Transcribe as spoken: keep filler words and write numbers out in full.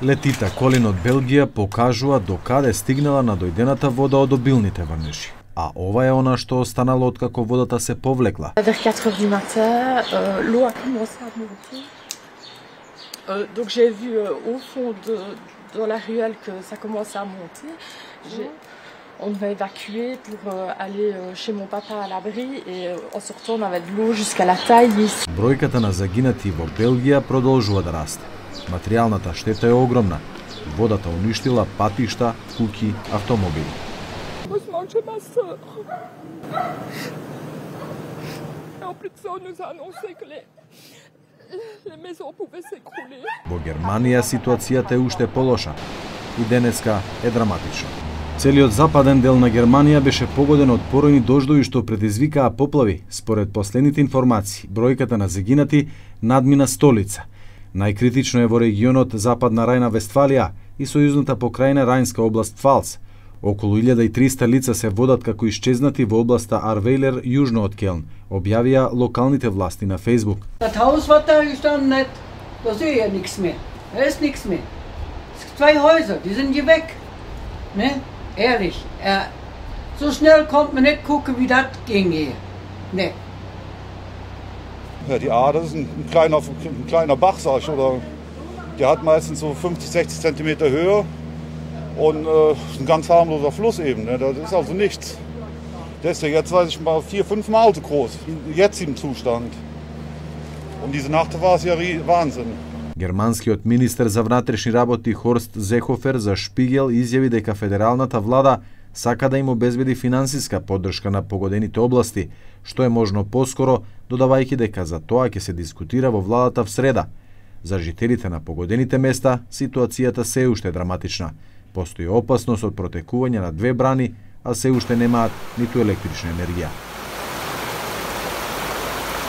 Летита Колин од Белгија покажува до каде стигнала надојдената вода од обилните врниши. А ова е она што останало откако водата се повлекла. On va évacuer pour aller chez mon papa à l'abri et on se retourne avec l'eau jusqu'à la taille. Бројката на загинати во Белгија продолжува да расте. Материјалната штета е огромна. Водата уништила патишта, куки, автомобили. Во Германија ситуацијата е уште полоша и денеска е драматична. Целиот западен дел на Германија беше погоден од поројни дождови што предизвикаа поплави. Според последните информации, бројката на загинати надмина столица. Најкритично е во регионот Западна Рајна-Вестфалија и сојузната покрајна Рајнска област Фалц. Околу илјада и триста лица се водат како исчезнати во областа Арвейлер, јужно од Келн, објавија локалните власти на Фејсбук. Ehrlich, äh, so schnell kommt man nicht gucken, wie das ginge. Nee. Ja, die A, das ist ein, ein, kleiner, ein kleiner Bach, sag ich, oder der hat meistens so fünfzig, sechzig Zentimeter Höhe und äh, ein ganz harmloser Fluss eben. Ne? Das ist also nichts. Der ist ja jetzt, weiß ich mal, vier, fünf Mal so groß, im jetzigen Zustand. Und diese Nacht war es ja Wahnsinn. Германскиот министер за внатрешни работи Хорст Seehofer за Шпигел изјави дека федералната влада сака да им обезбеди финансиска поддршка на погодените области, што е можно поскоро, додавајќи дека за тоа ќе се дискутира во владата в среда. За жителите на погодените места ситуацијата се уште е драматична. Постои опасност од протекување на две брани, а се уште немаат ниту електрична енергија.